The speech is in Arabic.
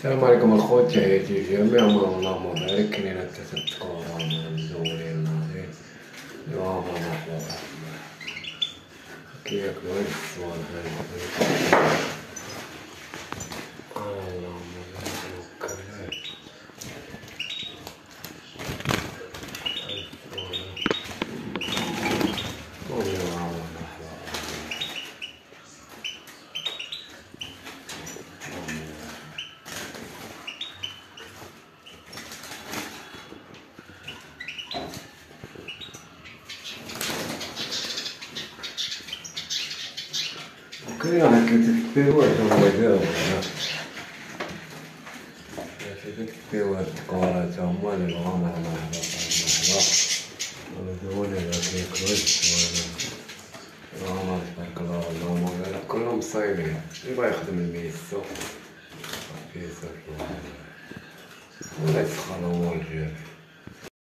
السلام عليكم اخوتي جميعا، اللهم بارك لينا تسبتكم اللهم الزولين العظيم. اللهم مرحبا كي ياكلوا هاد الصور هادي اللهم لا توكل عليك كريم هكا تكبير واحد هو داوي تكبير واحد التكورات هما اللي بغاو مرحبا وداولي هكا اللهم تبارك الله اللهم كلهم مصايبين اللي بغا يخدم الميسو ولا يسخن هو الجهل.